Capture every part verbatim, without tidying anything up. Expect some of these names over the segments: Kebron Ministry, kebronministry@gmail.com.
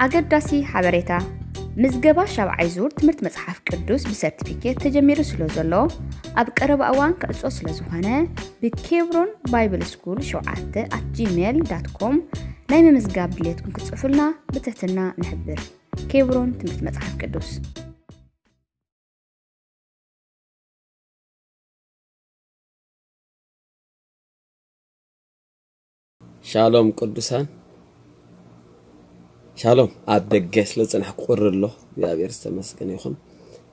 أقدسي حبرتا مزجبا شبعي زور تمرت مصحف قدوس بسرتيفيكيت تجمير سلوزلو أب قرب أوان كأسو سلوزوهنا بكيبرون بايبل سكول شوعاتة at gmail dot com لين مزجاب بليتكم كتصفلنا بتهتنا نحبر كيبرون تمرت مصحف قدوس. شالوم قدسان شالوم أبدجس لسنا حقور الله يا أبير استمسكني خم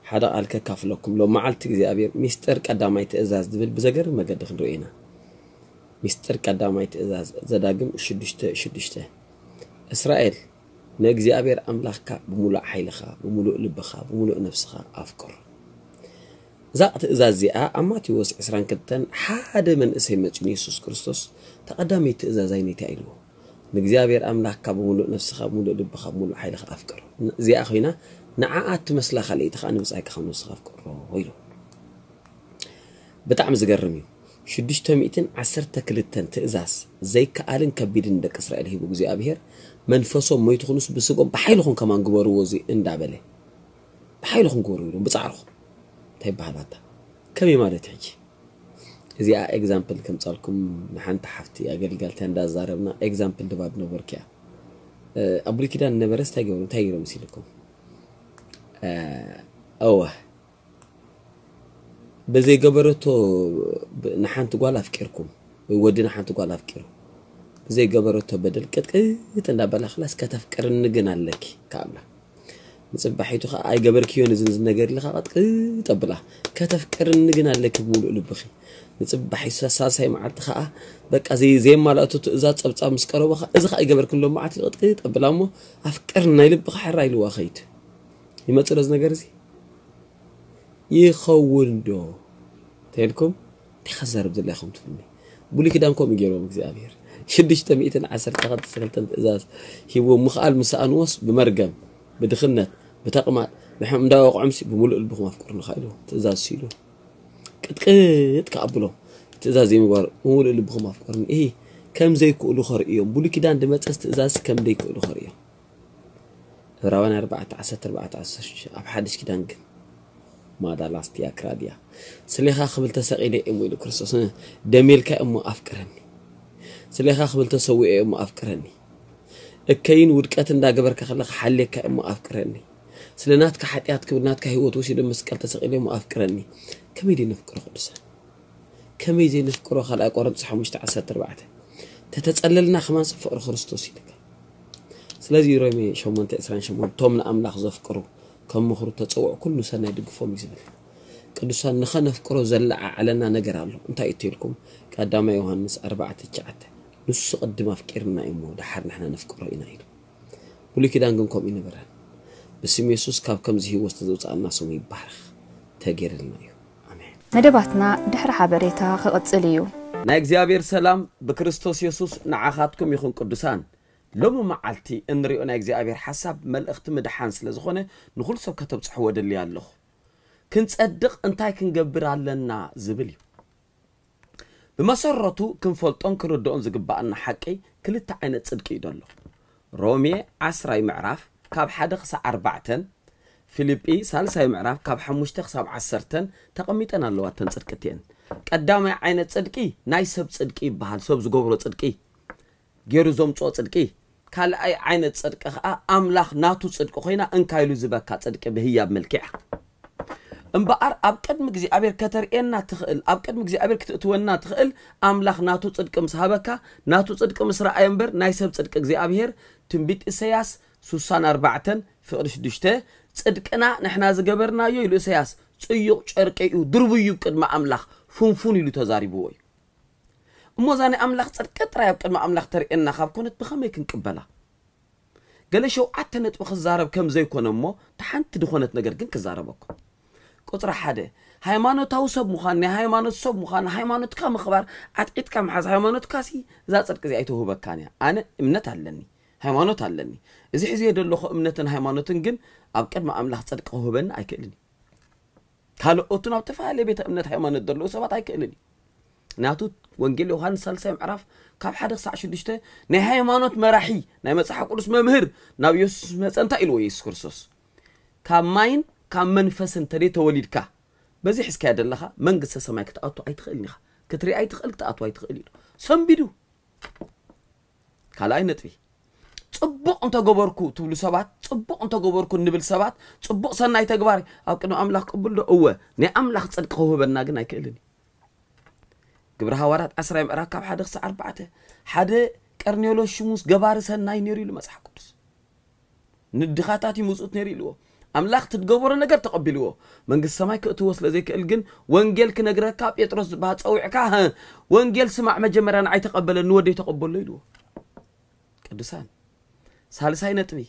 حدا قال ككافلكم لو ما علتك زي أبير مستر قدامي تأزاز دبل بزجر ما قد خدوا هنا مستر قدامي تأزاز زداقم شدشته شدشته إسرائيل نجزي أبير أملاك بملأ حيلخا بملأ لبخا بملأ نفسخا أفكر زات إزازي أما توس إسران كتن حدا من اسمه يسوع كريستوس تقدمي تأزازيني تعلو نجزابير أملاك كابولو نفسها مولو دبخا مولو حيلخ أفكر زي أخوينا نعات مسلا خليت خان مسأك خمس نسخاف كرو هيلو بتعم زجرمي شدش تميتن عسرت كلتن تأزاز زي كألين كبيرين دك إسرائيل هيبو جزابير منفسهم ما يدخلوش بسقوم بحيلهم كمان جواروزي إندعبله بحيلهم جواريلهم بتعرفهم تحب حباته كمية ما تحكي زي إكزامبل كم صاركم نحن تحفتي أقل قلتين دا زاربنا إكزامبل دباب نور كيا قبل كده النبرس تجيبون تغيروا مسيلكم أوه بزي جبرتو نحن تقول أفكركم وودينا نحن تقول أفكره زي جبرتو بدل كت كتنا بلا خلاص كتفكر نجنا لك كاملة مسبحيتو خا أي جبر كيون زنز نجر لخات كتبله كتفكر نجنا لك بقول لبخي نصبح يساس هاي معرت خاء بق زي زي ما لقطو تزات صبص مسكرو بخ اذا خاء يغبر كلهم معت يقط طبلامو افكرنا يلب خحرا يلوا خيت يمطرز ነገር زي يخولدو تيلكم تخزر بدل لكم تفني بولي كدانكم يغيرو بغزابير شدش تمئتن عشرة تقد سلتن تزات هو مخال مسان وص بمرقم بدخنت بتقما بحمدا وقعمسي بملؤ البخ ما فكرنا خايلو تزات سيلو كتقيت كابلو تزازي مبار مول اللي بخو ما فكرني ايه كم زي كولو خريو بولي كده عند متص تزاز كم دي كولو خريو راوان أربعة عشر أربعة عشر اب حدش كده انك ما دا لاستيا كراديا سليخا قبل تسقيدي امو لكريستوس دميلك امو افكرني سليخا قبل تسوي امو افكرني اكاين ودقت اندا غبرك خلق حليك امو افكرني سلناتك حطياتك ودناتك هيوت وشي دمسكل تسقيدي امو افكرني كم يدي نفكر خلصا كم يدي نفكر خلا قرب صح مش تعسات أربعة تتسأللنا خمس فقر خرستوسي لك سلازي رامي شمون تأسران شمون تومنا أملا خذ فكره كم مخرج تتسوع كل سنة يدقفهم يزبل كدوسان نخ نفكره زل علنا نجرالو أنت يطيلكم كدام يوهانس أربعة تجعته نص قد ما فكرنا إمو دحر نحنا نفكره إنايل ولي كده نقومكم إنا برا بس يسوع كاب كم زيه واستدوت على الناس ويبارخ تغير المايو ندباتنا دحر حبريتا خقصليو نا اغزيابير سلام بكريستوس يسوس نعاخاتكم يخون قدسان لومو معالتي انريو نا اغزيابير حساب ملخت مدحان سلازخونه نخل سو كتب صحو ودلي الله كنصدق انتاي كنغبر علنا زبليو بمسرته كنفلطون كردون زغبانا حقي كلتا عينت صدق يدلو رومي عشرة معراف كاب حدا خص أربعة فيليبي سالساي معراف كاب حموشت خصاب عسرتن تقميتن الله تنصدقتين قدامي عينت صدقي ناي سب صدقي بحال سب زغبرو صدقي غير زوم صو صدقي قال اي عينت صدقه املاح ناتو صدق خوينا انكايلو زبكا صدق بهياب ملكح امبار اب قدم غزي ابير كترئنا تخل اب قدم غزي ابير كتتونا تخل املاح ناتو صدق مسحبكا ناتو صدق مسرا ايمبر ناي سب صدق غزي ابير تنبيت اسياس سوسان أربعة فقرش دشته صدقنا نحنا زغبرنا يو يلو سياس صيق چرقيو دربيو قدم املاح فنفون يلو تزاريبو اموزاني املاح صدقت راي قدم املاح ترئنا خاب كنت بخمي كنقبلا قال شو عت نطب خزارب كم زي كونمو تحنت دخونت نجر كن كزاربك قطر حدا هيمانوت اوسب مخان هيمانوت سب مخان هيمانوت كم خبر عتقت كم حز هيمانوت كاسي ذا صدق زي ايتو بكانيا انا امنت علني هيمانوت علني اذا حزي يدلو امنتن هيمانوتن كن أبكر ما أملاح صدق هو بن أكلني ካልኦት ናብ ተፋለ ቤት እምነት ሃይማኖት ደሎ ሰባት ኣይክእልን ናቱ ወንጌል ዮሃንስ ሳልሳይ ምዕራፍ ካብ ሓደ ክሳብ ሽዱሽተ ናይ ሃይማኖት መራሒ ናይ መጽሐፍ ቅዱስ መምህር ናብ ኢየሱስ መፀንታ ኢሉ ኢየሱስ ክርስቶስ ካብ ማይን ካብ መንፈስን ተደይ ተወሊድካ በዚ ሕስካ ያደለኻ መንግስተ ሰማይ ክትኣቱ ኣይትኽእልኒኻ ክትሪ ኣይትኽእል ክትኣቱ ኣይትኽእል ኢሉ ሰምቢዱ ካልኣይ ነጥቢ ጽቡቕ እንተገበርኩ ትብሉ ሰባት ጽቡቕ እንተገበርኩ ንብል ሰባት ጽቡቕ ሰናይ ተግባር ኣብ ቅድሚ ኣምላኽ ቅቡል ዶ እወ ናይ ኣምላኽ ጽድቅ ሆበና ግን ኣይክእልን ግብረ ሐዋርያት ዓስራ ምዕራፍ ካብ ሓደ ክሳብ ኣርባዕተ ሓደ ቀርኔሎስ ሽሙስ ገባሪ ሰናይ ነይሩ ኢሉ መጽሓፍ ቅዱስ ንድኻታት ይምጽኡት ነይሩ ኢልዎ ኣምላኽ ትትገበሮ ነገር ተቐቢልዎ መንግስት ሰማይ ክእትዎ ስለ ዘይክእል ግን ወንጌል ክነግረካ ጴጥሮስ ባፀውዕካ ወንጌል ስማዕ መጀመርያ ኣይተቐበለን ንወደይ ተቐበሎ ኢልዎ ቅዱሳን سالساي نتبي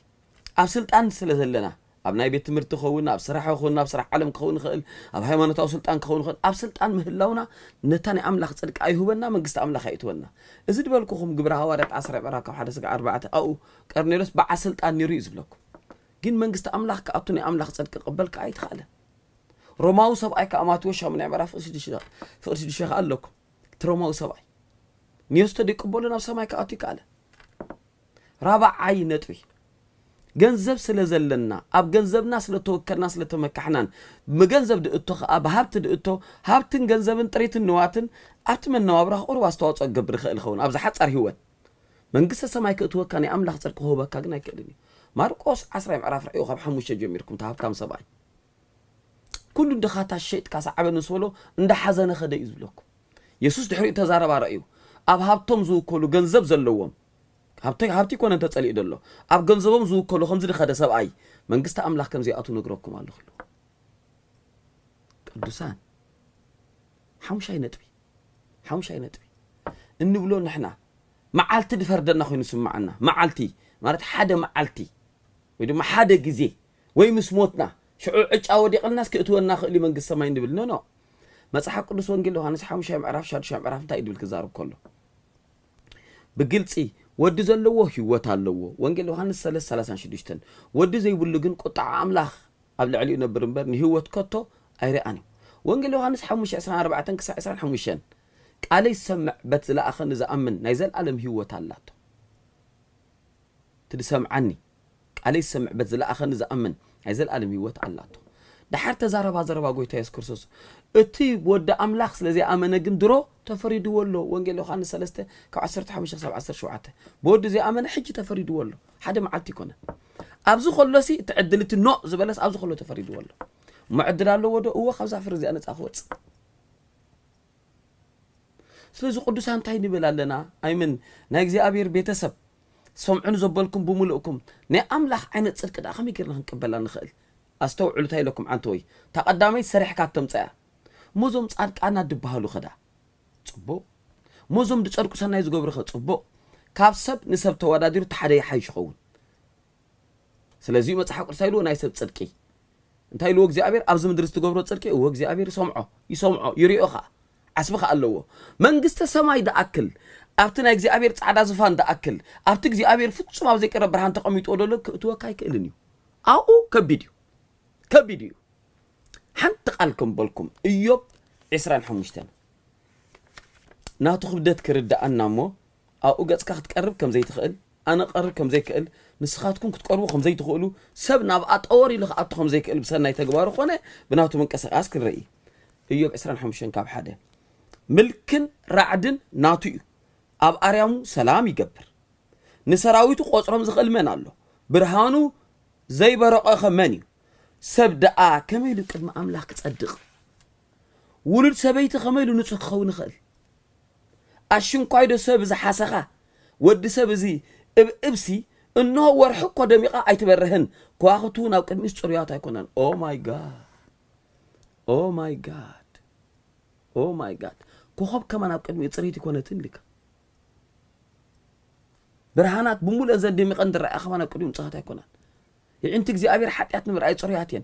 اب سلطان سلازلنا اب ناي بيت تمرت خونا اب سراحه خونا اب سراح عالم خونا خل اب هيمانتاو سلطان خونا خل اب سلطان مهلاونا نتاني املاح صدق ايهوبنا منغست املاح ايتونا اذ دبلكم غبر حوارات عشرة براكم ሓደ ክሳብ ኣርባዕተ او قرنيلوس بع سلطان نيرو يزبلكم جن منغست املاح كابتني املاح صدق قبلك ايتخاله روماو سبعي كاماتو شامن عبراف اسديشا فاسديشا قالكم تروماو سبعي نيوستو دي قبولنا سماي كاتي قال رابع عينة توي، جنزب سلزلنا، أب جنزب ناس لتو كناس لتو مكحنان، مجنزب دقتو أب هبت دقتو، هبتن جنزبن طريت النواتن، أتمنى وابره أروى استوت أجبر خيل خون، أب زحت أرهون، من قصة سمايك أتوه كاني أملاح ترك هو بكاجنا كدني، ماركوس عسرة معرف رأيه خب حموش جميركم تهاب كام سبعين، كل دخات الشيء كاس عبنا سولو عند حزن خد يزبلكم، يسوس تحرق تزارب رأيه، أب هبتم زو كلو جنزب زلوهم. هابتي هابتي كون انت تصلي دلو اب غنزبم زو كلو خمس دخه سبعي منغست املاح كم زياتو نغركم الله خلو قدسان حمشاي نتبي حمشاي نتبي انبلو نحنا معالتي دفردنا خوينو سمعنا معالتي معنات حدا معالتي ويدو ما حدا غزي وي مسموتنا شعو عچا وديق الناس كيتونا خلي منغست سماي نبل نو نو مصحف قدس وانجيل يوحناس حمشاي معراف شادشاي معراف تا يدول كزارو كلو بجلصي ود زلوه هيوت علوه وانجيل يوحناس ثلاثة ثلاثة وثلاثين ود زي يبلو ግን ቁጣዕ አምላኽ ኣብ ልዕሊኡ ነበር እምበር ንህይወት ከቶ ኣይረኣኒ ወንጌል ዮሃንስ ሓሙሽተ ዓሰርተ ኣርባዕተ ክሳብ ዕስራን ሓሙሽተ ቃለይ ሰምዕ በትዝለኣኸን ዝኣምን ናይ ዘለዓለም ህይወት ኣላቶ ትድሰምዓኒ ቃለይ ሰምዕ በትዝለኣኸን ዝኣምን ናይ ዘለዓለም ህይወት ኣላቶ ዳሕር ተዛረባ ዘረባ ጎይታ ኢየሱስ ክርስቶስ እቲ ወደ ኣምላኽ ስለዚ ኣመነ ግን ድሮ ተፈሪዱ ወሎ ወንጌል ዮሃንስ ሰለስተ ካብ ዓሰርተ ሓሙሽተ ክሳብ ዓሰርተ ሸውዓተ ወዲ እዚ ኣመነ ሕጂ ተፈሪዱ ወሎ ሓደ መዓልቲ ኮነ ኣብዚ ኸሎሲ ተዕድልቲ ኖ ዝበለስ ኣብዚ ኸሎ ተፈሪዱ ወሎ ማዕድላሎ ወዶ እወ ካብዛ ፍሪ እዚ ኣነፃ ኽወፅ ስለዚ ቅዱሳን እንታይ ንብላለና ኣይምን ናይ እግዚኣብሔር ቤተሰብ ሰምዑን ዘበልኩም ብምልእኩም ናይ ኣምላኽ ዓይነት ጽድቅ ዳ ኸመይ ጌርና ክንቀበላ ንኽእል استوعلو تايلكم عنتوي تقدامي سريح كاتم صيا موزم صادقانا دبهالو خدا صبو موزم دصدقو سناي زغبر خ صبو كابسب نسب توادادير تحدي حيش خون سلازي مصحق قرسايلو ناي سب صدقي انتايلو اغزابير ابز مدرس تغبرو صدقي او اغزابير سمعو يسمعو يريو خا عسبخ اللهو منغسته سماي داكل ابتنا اغزابير صعدا زفان داكل ابت اغزابير فتصم ابزي قرب برهان تقميطو دلو توكاي كيلنيو او كبيديو كبيديو حنت قالكم بالكم ايوب عشرة خمسة ناتو خبدت كردانا مو او غصك تقرب كم زي تخيل انا قرب كم زي كقل نسخاتكم كتقربو كم زي تخيلوا سبنا باطوري لخ اتخم زي كقل بسناي تغبارو خونه بناتو منقسقاس كنري ايوب عشرة خمسة كاب حدا ملكن رعدن ناتو اب اريامو سلام يكبر نسراويتو قصرم زخل من الله برهانو زي برقه خماني سبدأ كميلو قدم املاح كتصدق ولد سبيت خميلو نصخ خون خل اشن قايدو سب زحسخه ود سب زي اب ابسي انه ورحق قدميقه ايتبرهن كواختو ناو قدمي صريات ايكونن او ماي جاد او ماي جاد او ماي جاد كوخب كمان ناو قدمي صريت يكونتن لك برهانات بمول ازدي مقندر اخوانا قديم صحات ايكونن انت اغزابير حطيات نمر اي صرياتين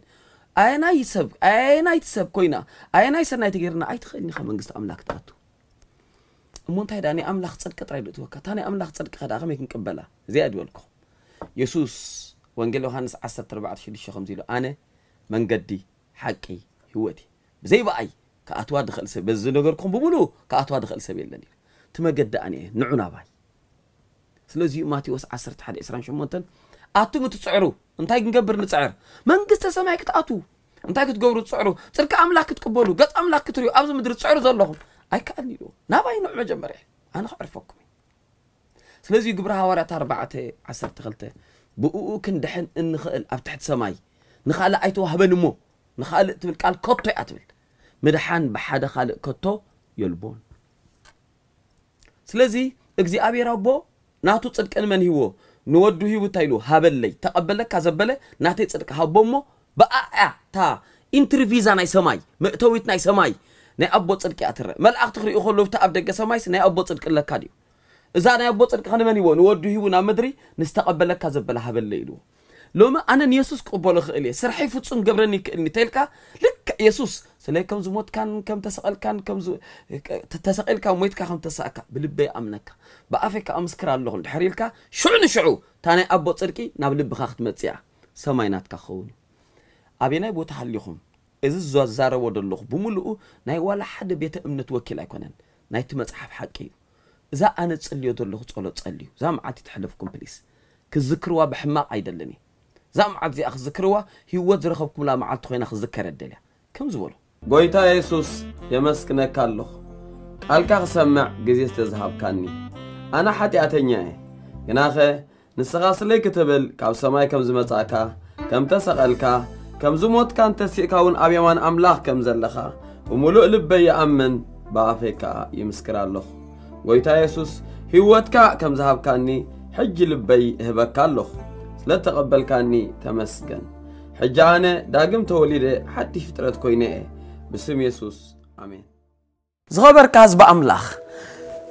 اينا يسب اينا يتسب كوينا اينا يسنا يتغيرنا اي تخليني خمنغست املاك تاتو امونتاي داني املاك صدق طراي دوتوكا تاني املاك صدق خدا خمي كنقبلا زي ادولكو يسوس وانجيل يوحناس عشرة أربعة خمسة خمسة انا منقدي حقي هوتي زي بقى كأتوا دخل سب بزنقركم بملو كأتوا دخل سبيل لني تما جد أني نعنا باي سلزي ما تيوس عسرت حد إسران شو ممتن أتوا تسعروا أنتي نجبر نسعر من قصة سماك أتوا أنتي تجبروا تسعروا ترك أملاك تقبلوا قد أملاك تريو أبز مدري تسعروا ذلهم أي كأني لو نباي نعم جمره أنا أعرفكم سلزي جبرها ورا أربعة عسرت غلطة بقو كن دحين إن خال أبتحت سماي نخال أيتوا هبنمو نخال تبل كال كتو أتبل مدحان بحدا خال كتو يلبون سلزي إجزي أبي ربو ناتو تصدق أن من هو نودو هو تايلو هبلي تقبله كذبله ناتي تصدق هبومه بقى تا انترفيزا ناي سماي مقتويت ناي سماي ناي أبو تصدق أتر مل أختري أخلوه تقبل كسماي ناي أبو تصدق إلا كاديو إذا أنا أبو تصدق أن من هو نودو هو نامدري نستقبله كذبله هبلي له لما أنا يسوس قبله خليه سرحي فتصون قبرني كني تلك لك يسوس سلي كم زموت كان كم تسأل كان كم ز تسأل كم ميت كم تسأك بلبي أمنك بقفك أمسكر اللغة الحريلك شو نشعو تاني أبو تركي نبلب خخت متسع سماينات كخون أبينا يبو تحليهم إذا الزوج زار ود اللغة بملؤه ناي ولا حد بيتأمن توكل أكونن ناي تمسح حكي إذا أنا تسألي ود اللغة تقول تسألي زام عتي تحلفكم بليس كذكروا بحماق عيدلني زام عتي أخذ ذكروا هي ود رخبكم لا معت خوينا أخذ ذكر الدليل كم زولو قويتا يسوس يمسكنك اللخ ألقى سمع جزيز تذهب كاني أنا حتى أتنياه جناخي نسقاس لي كتبل كاب سماي كم زمتاكا كم تسألكا كم زموت كان تسيكاون أبيمان أملاخ كم زلخا وملؤ لبي أمن بعفكا يمسكر اللخ قويتا يسوس هيوتكا كم ذهب كاني حج لبي هبكا اللخ لا تقبل كاني تمسكن حجانة داقم توليده حتى فترة كوينه بسم يسوس آمين. زغبر كاز بأملاخ.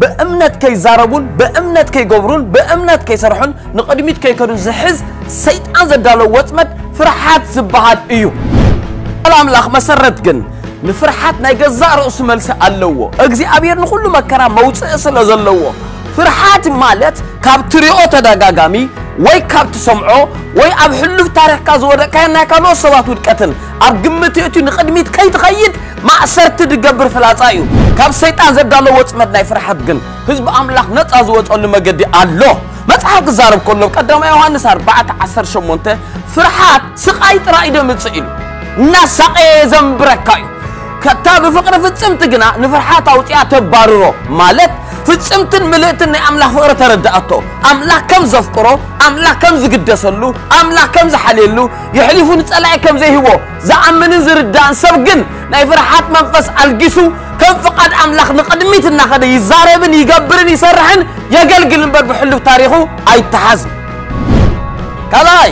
بأمنات كي زاربون بأمنات كي جبرون بأمنات كي سرحون نقدميت كي كانوا زحز سيد أنزل دالو واتمت فرحات زبعات إيو الأملاخ مسرت جن نفرحات نايجا زارو اسمال سألوه أجزي أبير نقول مكرا موت سأسل زلوه فرحات مالت كابتريو تداجامي وي كابت سمعو وي أب حلو تاريخ كازور كأنها كانوا صوات الكتن أرجمتي أتو نقدميت كي تخيد معسر تدقبر فلاتايو كاب سيطان زبدالو واتمتنا يفرحات قن هزب أملاخ نتاز واتقلو مجدي الله متحق زارب كله قدام يوهانس أربعة عشر شمونته فرحات سقايت رأيدو متسئلو نساقي زنبركايو كتاب فقر فتسمت قنا نفرحات أوتيا تبارورو مالت فتسمتن ملئتن أملاخ فقر تردأتو أملاخ كم زفقرو أملاخ كم زقدسلو أملاخ كم زحليلو يحليفو نتسألعي كم زي هو زعمنن زردان سبقن ناي فرحات منفس الجسو كم فقد أملاخ نقدميت النخدة يزاربن يقبرن يسرحن يقلقل نبر بحلو تاريخو أي تحزن كلاي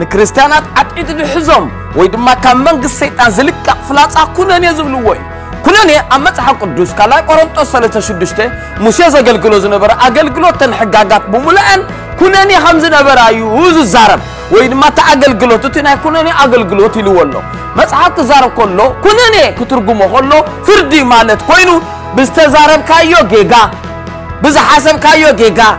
نكريستيانات عتقيت الحزم ويدما كان منق السيطان زلك فلاس أكونان يزبلو وين كنان أمت حق الدوس كلاي قرنطو صالة شدشته مسيز أقلقلو زنبر أقلقلو تنحقاقات بملأن كنان خمز نبر أيوز الزارب ويدما تأقلقلو تتنى كنان أقلقلو تلوولو مسحات زارب كله كنني كترجمه كله فردي مالت كوينو بستزارب كايو جيجا بز حسب كايو جيجا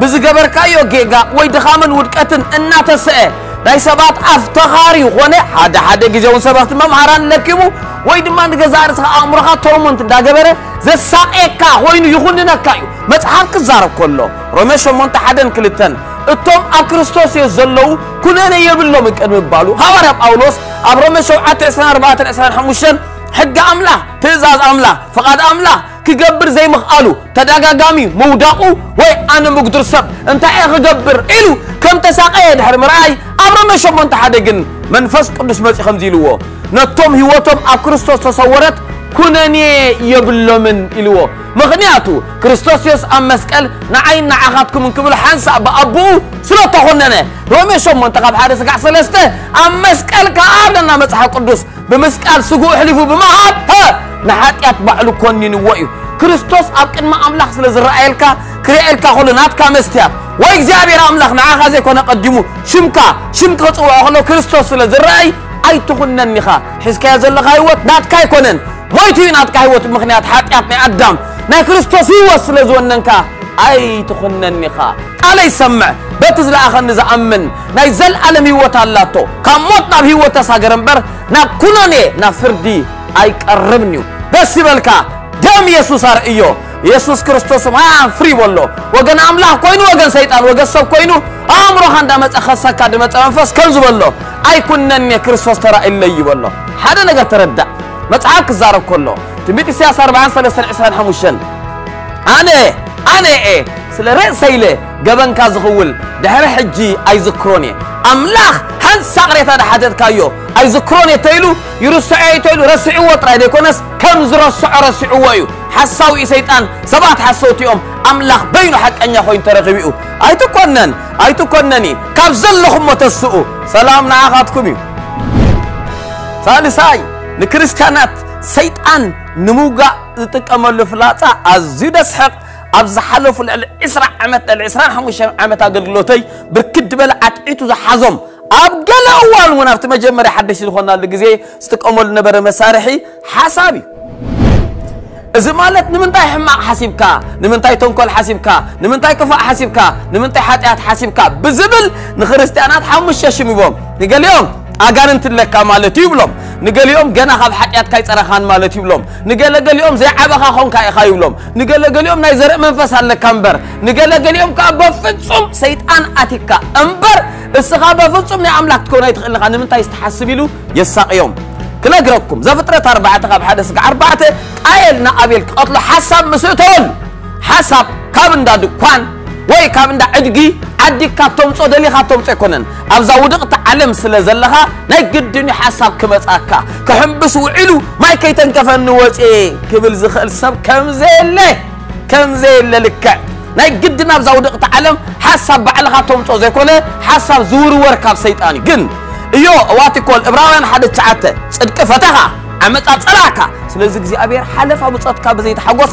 بز جبر كايو جيجا ويدخامن ودكتن النات سئ داي سبات أفتخاري خونه هذا هذا جزء سبات ما معران نركبه ويدمان جزارس أمرها ترمنت دا جبره زي ساقيكا كوينو يخوننا كايو مسحات زارب كله رمش منت حدن كلتن التوم أكريستوس يزلو كنني يبلو مكانو بالو هوارا أولوس أبرم شوعات إسران أربعة إسران حمشن حق أملا تزاز أملا فقد أملا كجبر زي ما قالوا تداجا جامي موداقو وي أنا مقدر سب أنت إيه جبر إلو كم تساقيد حرم رأي أبرم شو من تحدقن من فسق قدس ماشي خمزيلوه نتوم هوتوم أكريستوس تصورت كنني يبلو من إلو مغنياتو كريستوس يس أمسكال نعين نعاقتكم من قبل حنس أبا أبو سلطة خننا رومي شو منتخب حارس قاع سلسته أمسكال كأرنا مسح القدس بمسكال سجو حلفوا بمهاب ها نحاتيات بعلكون نينوئيو كريستوس أبكن ما أملاخ سلزرائيل كا كريئيل كا خلنات كا مستياب وإجابير أملاخ نعاخازي كون أقدمو شمكا شمكا تقوى كريستوس سلزرائي أي تخنن نخا حيث كي يزل غايوات نات كاي كونن مويتوي نات كايوات مخنيات حاتيات نعدام نا كريستوس هو سلزونن كا أي تخنن نخا علي سمع بتزل آخر نزأمن نزل ألم هوت الله تو كموت نبي هوت ساجرنبر نكونني نفردي أيك الربنيو بس بالكا دم يسوع رأيو يسوع كريستوس ما فري والله وجن أملاح كوينو وجن سيدان وجن سب كوينو أمره عندما تأخذ كادمة أنفاس كنز والله أي كونني كريستوس ترى إللي والله هذا نجا تردد ما تعاك زارب كله تبيت الساعة أربعة سنة سنة سنة حموشن أنا أنا إيه سلرق سيله جبان كازغول دهر حجي أيزكروني أملاخ هن سقريت هذا حدث كايو أيزكروني تيلو يرسعي تيلو رسعوا ترى كونس كم زر السعر رسعوا يو حسوا إسيتان سبعة حسوت يوم أملاخ بينو حق أن يخوين ترقبيو أيتو كونن أيتو كونني كابزل لهم وتسقوا سلام نعاقاتكمي ثالثاي نكريستيانات سيتان نموجا تكمل فلاتا أزيدس حق أبز حلف الإسراء عمت الإسراء حمش عمت أقلقلوتي بركد بلا عتقيتو زحزم أبقل أول ونفت ما جمري حدش الخونا اللي ستك أمول نبر مسارحي حسابي إذا مالت نمنتاي حماق حسيبكا نمنتاي تنكل حسيبكا نمنتاي كفاء حسيبكا نمنتاي حاتيات حسيبكا بزبل نخرستيانات حمش يشمي بوم نقال يوم أجانب تلك مالتي بلوم نقول يوم جنا خب حياتك كيس أرخان مالتي بلوم نقول قال يوم زي عبا خون كاي خيولوم نقول قال يوم نيزر منفس على كمبر نقول قال يوم كابفتسم سيد أن أتيكا أمبر السخابة فتسم نعملك تكون يدخل خان من تايس تحسب له يساق يوم كلا جركم زفترة أربعة خب حدث أربعة قايلنا قبلك أطلع حسب مسؤول حسب كم دا دكان وي كم دا أدقي عدي كاتم صدلي خاتم تكونن أبزودك تعلم سلزلها نجدني حساب كمت أكا كهم بس وعلو ما كيتن كفن وات إيه قبل زخل سب كم زيله كم زيله لك نجدنا أبزودك تعلم حساب بعلى خاتم صدلي كونه حساب زور وركاب سيتاني جن يو واتي كل إبراهيم حدث تعته صدق فتحها عمت أتراك سلزق زي أبير حلف أبو صدق بزي تحوص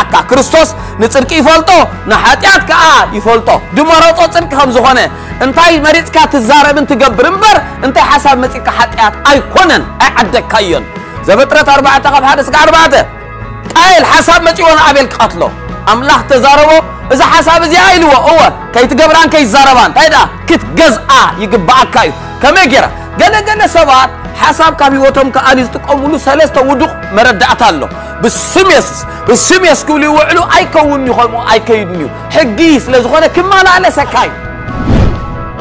أكا كريستوس نترك يفلتو نحاتيات كأ يفلتو دمرات أترك هم زخنة انتاي مريض كات الزارة بنت جبرمبر انتاي حسب متك حاتيات أيقونن أعدك كيون زبترة أربعة تقب حادث كأربعة أيل حسب متي وأنا أبي القتله أملاح تزاربو إذا حسب زي أيلوا هو كي تجبران كي زاربان تيدا كت جزء يجبعك كيو كمجرة جنا جنا سبات حسب كابي وتم كأنيز تقوملو سلست ودق مرد أتالو بالسم يسس بالسم يسكولي وعلو أي كون يخلمو أي كيدنيو حجيس لزغنا كمان على سكاي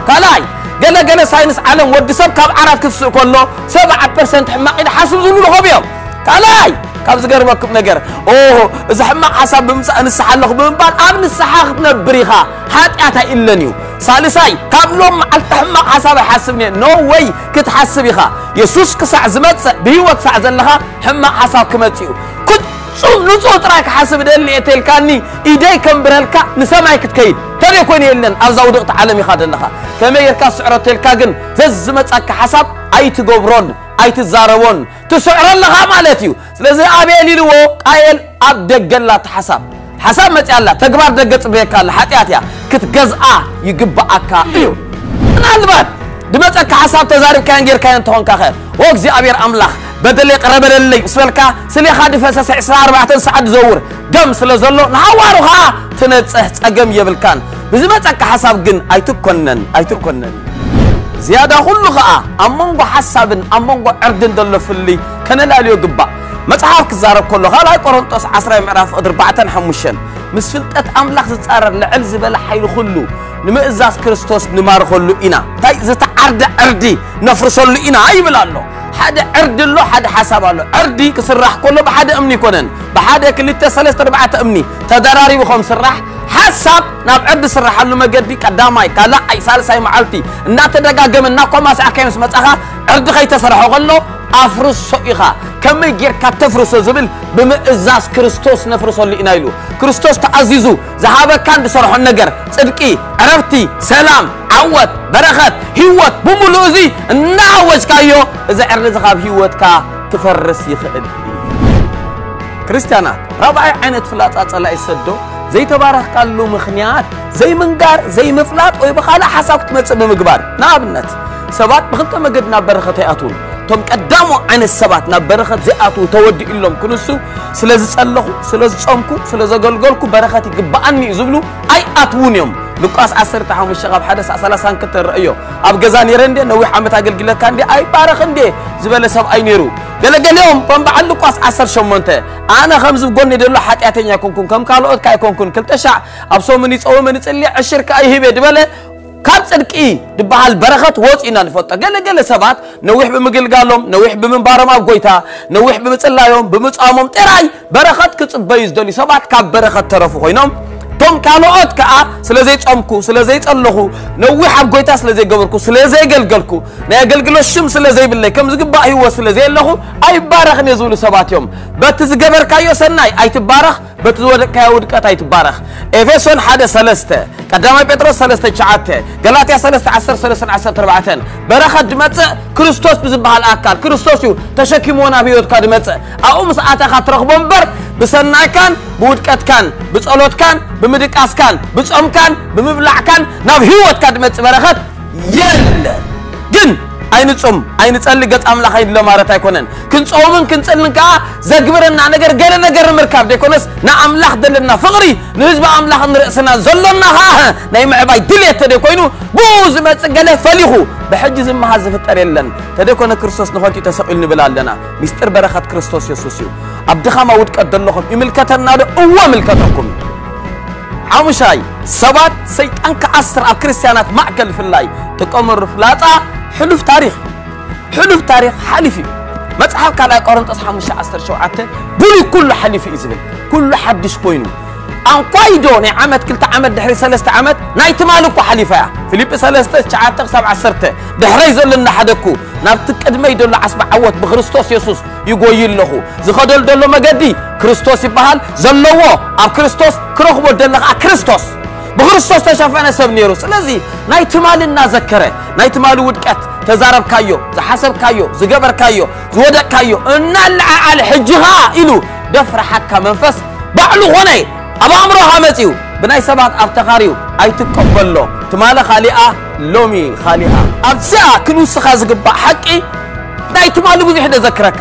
كلاي جنا جنا ساينس علم ودي سب كاب عرف كسر كله سبعة بالمئة حماق إذا حسب زملو خبيهم كلاي كاب زجر ما كم نجر أوه إذا حماق حسب بمس أن السحلق بمبان أمن السحاق نبريها حتى أتى إلا نيو ثالثاي كابلوم التحمق حسب حسبني نو واي كتحسبيها يسوس كسع زمت بهوت سع زلها حمق حسب كمتيو كنت شو نزوت راك حسب اللي تلكاني ايدي كمبرلكا نسمعك تكيد تري كون يلن ازودت عالمي خادنها كما يركا سعر تلكاكن ززمتك حسب اي تغبرون اي تزارون تسعر لها مالتيو لذا ابيلي لو قايل ابدجلات حسب حسب مت يلا تكبر دقت بيك الله حتياتيا كتجزأ يجبأك إيوه أنا البعض دمتك حسب تزارب كان غير كان تهون كخير وقزي أبير أملاخ بدل قرب اللي سلك سلي خادي فسس إسرار بعد سعد زور دم سلزلو نعورها تنتسه أجمع يبلكان بزمتك حسب جن أيتكونن أيتكونن زيادة خلقة أممغو حسب أممغو أردن دل في اللي كان لا يجبأ متحاك زارب كله غلاي قرنطس عصر معرف أربعة حموشن مسفلتات أملاخ تتقرر لعل زبالة حيل خلو نما إزاز كريستوس نمار خلو إنا تاي زتا عرد عردي نفرسو اللو إنا أي بلالو حدا عرد اللو حدا حساب اللو عردي كسرح كله بحدا أمني كونن بحدا كلتا سلسة أربعة أمني تدراري بخوم سرح حسب ناب عرد سرح اللو مجدي كداماي كلا أي سالساي معالتي إنا تدقا جمن ناقو ما سأكيم سمتقا عرد خي تسرحو غلو أفرسو إخا كم يجير كتفرس الزبل بمئزاز كريستوس نفرسه اللي إنايلو كريستوس تعزيزو زهابة كان بصرح النجر صدقي عرفتي سلام عوت برخت هيوت بملوزي نعوج كايو إذا عرض زهاب هيوت كا تفرس يخدي ክርስቲያናት ራባይ አይነት ፍላጻጻ ላይ ሰዶ ዘይተባረክ ቃሉ ምክንያት ዘይምንጋር ዘይመፍላጥ ወይ በኋላ ሐሳብት መጽበ ምግባር ናብነት ሰባት በክልተ መገድና በረከታ ያቱን ቶም ቀዳሙ አይነት ሰባት ናበረከት ዘይአቱ ተወድ ኢሎም ክንሱ ስለዚ ጸለኹ ስለዚ ጾምኩ ስለዚ ገልገልኩ በረከት ይግባአኒ ይዝብሉ አይ አትውንም لقاس عصر تحوم الشغب حدث عصلا سانكتر رأيه أبجزان يرندي نوي حمد عقل قلة كان دي أي بارخن دي زبالة سب أي نيرو قال اليوم بنبع لقاس عصر شمونته أنا خمس بقولني دلوا حتى أتني أكون كون كم كالو أتكا يكون كون كل تشع أبصو منيت أو منيت اللي عشر كأي هبة زبالة كاب صدق إيه دبها البرخة وات إنان فوتة قال قال سبات نويح بمقل قالهم نويح بمن بارم أبقيتها نويح بمتلا يوم بمت أمم تراي برخة كتبيز دوني سبات كاب برخة ترفو هينام توم كالوات كأ سلزيت أمكو سلزيت الله نوي حب قيت سلزيت جبركو سلزيت جلجلكو نجلجل الشمس سلزيت بالله كم زقبا هو سلزيت الله أي بارخ نزول سبعة يوم بتز جبر كيو سناي أي تبارخ بتزود كيود كتاي تبارخ إفسون حدا سلسته قدامي بترس سلسته شعته جلاتي سلسته عشر سلسته عشر تربعتين برخة دمت كريستوس بزبها الأكل كريستوسيو تشكيمونا بيود كدمت أقوم ساعة خطرق بمبر بسناي كان بود كات كان بتصلوت كان بمدك أسكان بتصوم كان بمبلع كان نبهوت كدمت برخة يل جن أين تصوم أين تصلي قط أملا خيد لما رتاي كونن كنت صومن كنت سلن كا زجبرنا نجر جرنا جر مركب ديكونس نعمل خد لنا فقري نجب عمل خن رأسنا زلنا ها نيم عباي دلية تديكونو بوز ما تجلى فليخو بحجز ما حذفت أريلن تديكون كريستوس نخوتي تسألني بلالنا مستر بركة كريستوس يسوسيو عبد خما ود كدل لكم ملكة النار أو ملكتكم عمشاي سبات سيد أنك أسر أكريستيانات معقل في الله تقوم الرفلاتا حلف تاريخ حلف تاريخ حلفي ما تحب على قرن تصحى مش عصر شوعته بلي كل حلفي إزبل كل حدش كوينو أن قايدون عمد كلتا عمد دحري سلسة عمد نايت مالك وحليفة فيليب سلسة شعاتك سبع عصرته دحري زلنا حدكو نابتك أدمي دول عصب عوت بخريستوس يسوس يقويل له زخدل دول ما قدي كريستوس يبهال زلوه أب كريستوس كروخبو دلق أكريستوس بخريستوس تشافنا سبنيرو سلازي نايت مال النازكرة نايت مال ودكت تزارب كايو زحسب كايو زجبر كايو زودك كايو نلع على حجها إلو دفر حكا منفس بعلو هني أبا عمرو حمتيو بناي سبات أبتقاريو أي تقبل له تمالا خالئة لومي خالئة أبتساء كنوس خازق بحقي داي تمالو بزي حدا ذكرك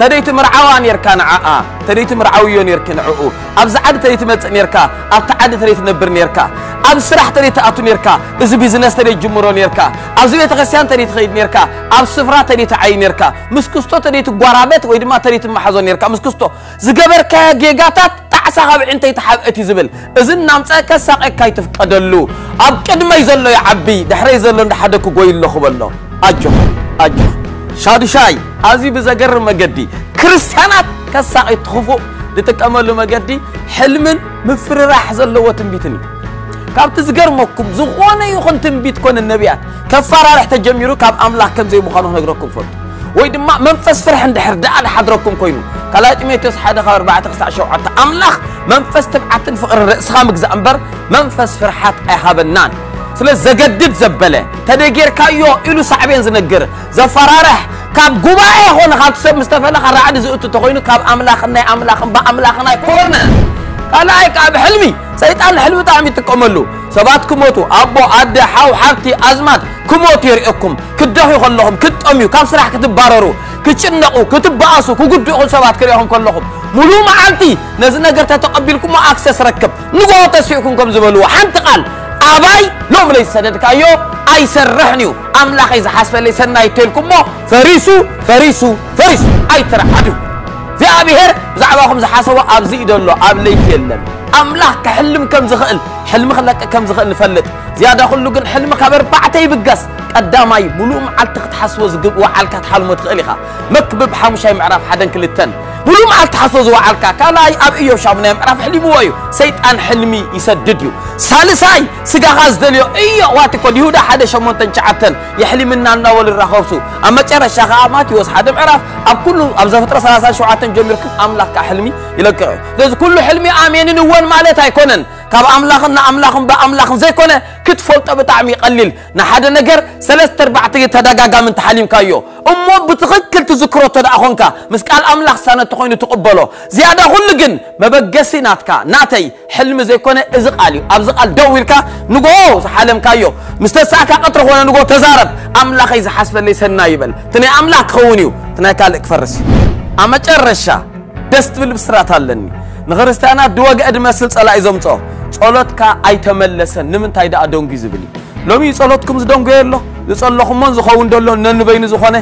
تديت مرعوان يركان عاء تديت مرعويون يركن عؤو أبز عد تديت متن يركا أبتعد تديت نبر نيركا أبز سرح تديت أتو نيركا أبز بيزنس تديت جمهور نيركا أبز بيت غسيان تديت خيد نيركا أبز سفرة تديت عين نيركا مسكستو تديت غرابات ويدما تديت محزون نيركا مسكستو زقبركا جيجاتات سحب أنت يتحب أتزبل إذن نام ساك ساق كيتف قدلو أبكد ما يزلوا يا عبي دحر يزلون حدك وقول الله خب الله أجو أجو شادي شاي عزي بزجر ما جدي كريستيانات كساق يتخفوا لتكملوا ما جدي حلم مفر راح زلوا وتنبيتني كاب تزجر مكم زخوانة يخون تنبيت كون النبيات كفارة راح تجميروا كاب أملاح كم زي بخانه نجركم فوت ويد ما منفس فرحن دحر دعال حضركم كينو كلايت ميتوس حدا خبر بعد تسع شعات أملاخ منفس تبعت الفقر الرأس خامك زأمبر منفس فرحات أهاب النان سلس زجدد زبلة تدقير كايو إلو صعبين زنقر زفرارح كاب جواي هون خالد سب مستفلا خر عاد زوجته تقولينه كاب أملاخنا أملاخنا بأملاخنا كورنا كلايت كاب حلمي سيد أنا حلو تعمي تكملوا سبات كموتو أبو عد حاو حبتي أزمات كموتو يرئكم كدهوا خلهم كد أميو كاب سرح كتب باررو كتشنقوا كتباسوا كقدقوا سبات كريهم كلهم ملومة عمتي نزلنا قرتها تقبلكم ما أكسس ركب نقول تسويكم كم زبلوا حمت قال أباي لو ليس سندك أيو أي سرحنيو أملاخ إذا حسب ليس نايتلكم ما فريسو فريسو فريسو أي ترحدو زي أبي هر زعواهم زحسوا أبزي دلوا أبليك يلن أملاخ كحلم كم زغل حلم خلك كم زغل فلت زيادة خلوك الحلم خبر بعتي بالقص قدامي ملوم على تحسوز وعلك تحلم تخليها مكبب حمشي معرف حدا كلتن ملوم على تحسوز وعلك كلاي أبيو شابنا معرف حلي بوايو سيد أن حلمي يسدديو سالساي سجاغاز دليو إيا واتكو اليهودا حدا شمون تنشعتن يحلي منا النول الرخوصو أما ترى شغامات يوز حدا معرف أب كله أب زفترة سلاسة شعاتن جميركم أملاك حلمي يلقعو لازم كل حلمي آمين نوان مالتها يكونن كاب أملاخنا أملاخن بأملاخن زي كونه كتفولت بتعمي قليل نحدا نجر ثلاثة أربعة تدقق من تحليم كايو أمو بتغكل تذكره تدقونك مسكال أملاخ سنة تقولين تقبله زيادة غلقن ما بقسي ناتكا ناتي حلم زي كونه أزق عليه أزق الدويرك نجوز حلم كايو مستساعك أطرح وأنا نجو تزارب أملاخ إذا حسب اللي سنايبل تني أملاخ خونيو تني كالك فرس أما ترشة دست بالبسرات هالني نغرستانا دوغ ادمسل صلا يزمطو ጸሎትካ አይተመለሰን ንምንታይ ዳ አዶንጊ ዝብል ሎሚ ጸሎትኩም ዝዶንጎ የሎ ዝጸለኹሞን ዝኸውን ደሎ ነንበይኑ ዝኾነ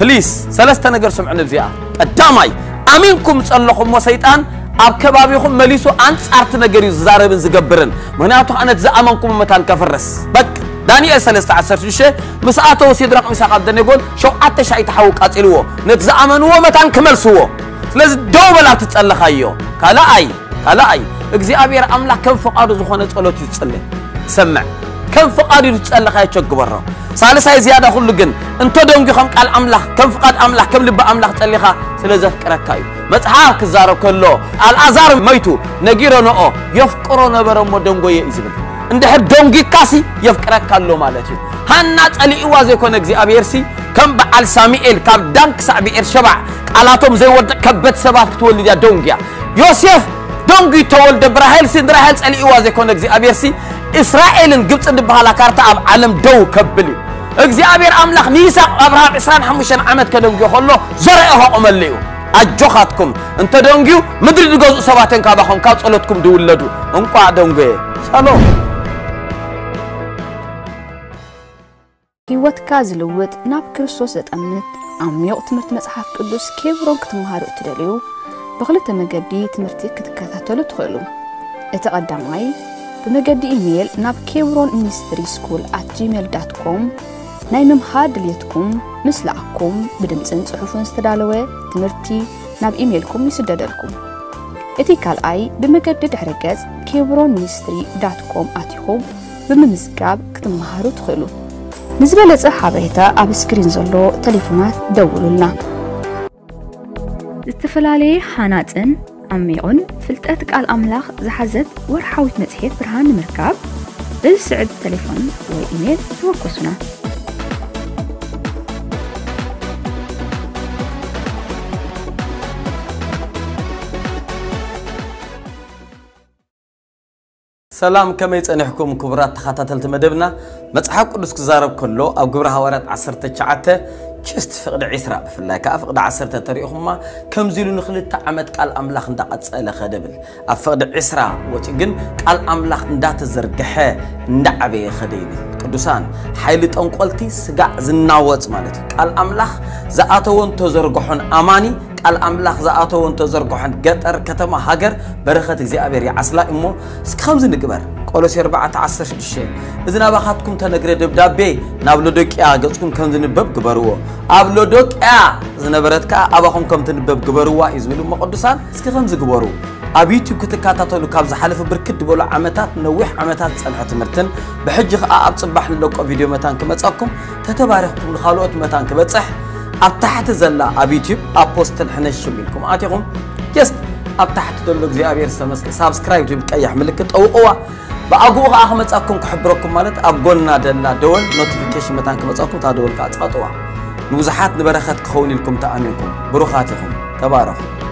ፕሊስ ሰለስተ ነገር ስምዕን እዚኣ ቀዳማይ ኣሚንኩም ጸለኹሞ ሰይጣን ኣብ ከባቢኹም መሊሱ አንጻርት ነገር እዩ ዛረብን ዝገብርን ምክንያቱ ኣነት ዘኣመንኩም መታን ከፈረስ በቅ ዳንኤል ثلاثة عشر መስዓተው ሲድራቅ ሚሳቅ ደነጎን ሸውዓተ ሻይ ተሐውቅ ኣጽልዎ ነትዘኣመንዎ መታን ክመልስዎ ስለዚ ዶበላ ትጸለኻዮ كلاي كلاي اغزيابير املاك كم فقادو زخونه صلوت يصلي سمع كم فقادو يصلي خاي تشغبره ثالثاي زياده كله كن انت دونكي خم قال املاك كم فقاد املاك كم لب املاك تصليخا سلازف قركاي مصحاف كزارو كله الازار ميتو نغيرو نو يفقرو نبره مودنغوي يزبل عند دونكي كاسي يفقركالو مالتي حنا صلي واز يكون اغزيابير سي كم بال ساميئل كاب دانك سابي ارشبع قالاتهم زي ود كبت سبات تولد يا دونكيا يوسف دونغي تولد براهيل سندراهيل صلي واز يكون اغزيابير سي اسرائيلن غبص دبحالا كارتا اب عالم دو كبلي اغزيابير املاخ ميثاق ابراهام خمسة وعشرين عامت كدونغي خلو زرعه قمليو اجخاتكم انت دونغيو مدري دغزو سباتن كابخم كا صلوتكم دولدو انقوا دونغي سلام هيوت كازلوت ناب كريستوس اتامنت عميق تمرت مصحف قدوس كيبرون كتمهارو تدليو بخلت مجدي تمرتي كتكاتاتلو تخلو اتقدماي بمجدي ايميل ناب kebron ministry school at gmail dot com ناي ممحار دليتكم مسلعكم بدمصن صحفون استدالوه تمرتي ناب ايميلكم يسددلكم اتيكال اي بمجدي دحرجز kebron ministry dot com اتيكم بممزقاب كتمهارو تخلو نزبله صحابيتا اب سكرين زلو تليفونات دولولنا استفلالي حاناتن عميقن فلتاتك على الأملاخ زحزت ورحاوت متحيط برهان مركاب بالسعد تليفون وإيميل توقسنا سلام كما يتنحكم كبرات تخاتاتل تمدبنا متحاق قدسك زارب كله أو قبرها ورات عصرت الشعاتة كست فقد عسراء بفلاك أفقد عسرت تريقهما كم زيلو نخلت عمد كال أملاخ ندقت سألة خدبل أفقد عسراء وتقن كال أملاخ ندات الزرقحة ندعبي خديبي قدسان حيلة أنقلتي سقع زناوات مالتي كال أملاخ زقاتون تزرقحون أماني الاملاخ زاتو وانت زرقحن قطر كتما هاجر برخت اغزيابير يعسلا امو سكامز نكبر قولوس أربعة عشر ستة اذن باخاتكم تنغري دبدابي نابلودقيا غصكم كنزنبب كبروا ابلودقيا زنبرتكا اباكم كمتنبب كبروا يزبلو مقدسان سكامز كبروا ابيتو كتكاتاتلو كابز حلف بركد بولو عمتات نوح عمتات صلحت مرتن بحجخ اب صباح للقو فيديو متان كمصاكم تتبارخكم لخالوت متان كبصح أبتحت زلا أبي تيب أبوستن حنش منكم أعطيكم يس أبتحت دلوك زي أبير سمسك سابسكرايب تيب كأي حملكت أو أو بأقوغ أحمد أكم كحبركم مالت أبقولنا دلنا دول نوتيفيكيشن متانكم أتأكم تادول كأتقاطوا نوزحات نبرخت كخوني لكم تأمينكم بروخاتكم تبارك